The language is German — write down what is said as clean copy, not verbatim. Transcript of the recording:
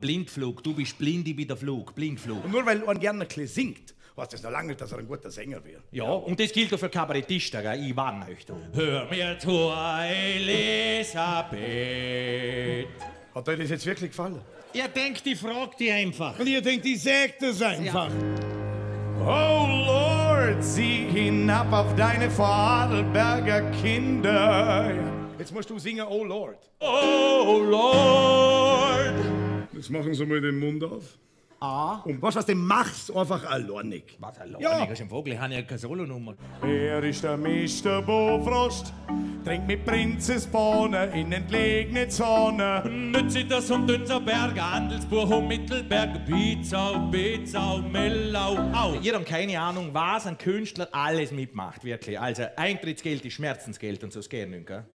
Blindflug, du bist blind, ich bin der Flug, Blindflug. Und nur weil man gerne ein bisschen singt, heißt das noch lange nicht, dass er ein guter Sänger wird. Ja, und das gilt auch für Kabarettisten, gell? Ich warne euch da. Hör mir zu, Elisabeth. Hat euch das jetzt wirklich gefallen? Ihr denkt, ich frage die einfach. Und ihr denkt, ich sag das einfach. Ja. Oh Lord, sieh hinab auf deine Vorarlberger Kinder. Jetzt musst du singen, oh Lord. Oh Lord. Jetzt machen Sie mal den Mund auf. Ah. Und was du machst, einfach alleinig. Was alleinig? Ja. Das ist ein Vogel, ich habe ja keine Solonummer. Er ist der Meister Bofrost, trinkt mit Prinzess Bohnen in entlegene Zonen. Nütze das und Dünserberg, Handelsburg und Mittelberg, Pizza, Bezau, Mellau, au. Ihr habt keine Ahnung, was ein Künstler alles mitmacht, wirklich. Also Eintrittsgeld ist Schmerzensgeld und so, das geht nicht, gell?